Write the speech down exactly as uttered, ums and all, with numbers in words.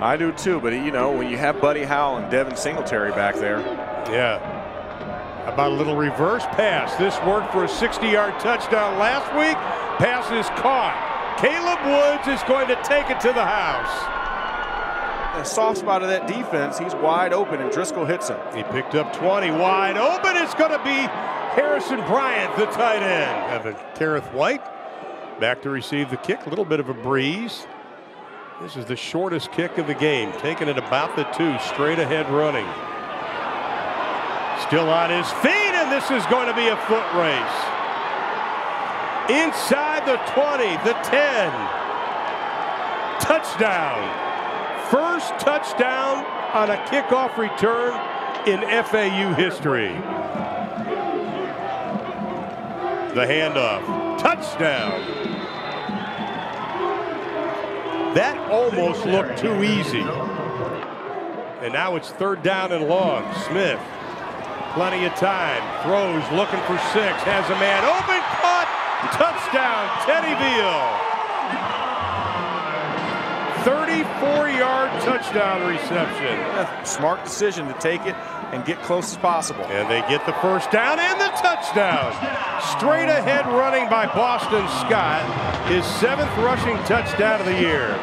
I do too, but you know, when you have Buddy Howell and Devin Singletary back there. Yeah. About a little reverse pass. This worked for a sixty yard touchdown last week. Pass is caught. Caleb Woods is going to take it to the house. The soft spot of that defense, he's wide open, and Driscoll hits him. He picked up twenty, wide open. It's going to be Harrison Bryant, the tight end. Evan Kareth White back to receive the kick. A little bit of a breeze. This is the shortest kick of the game, taking it about the two, straight ahead running. Still on his feet, and this is going to be a foot race. Inside the twenty, the ten. Touchdown. First touchdown on a kickoff return in F A U history. The handoff. Touchdown. That almost looked too easy. And now it's third down and long. Smith. Plenty of time. Throws, looking for six. Has a man open. Caught. Touchdown, Teddy Veal. thirty-four yard touchdown reception. Smart decision to take it and get close as possible. And they get the first down and the touchdown. Straight ahead running by Boston Scott. His seventh rushing touchdown of the year.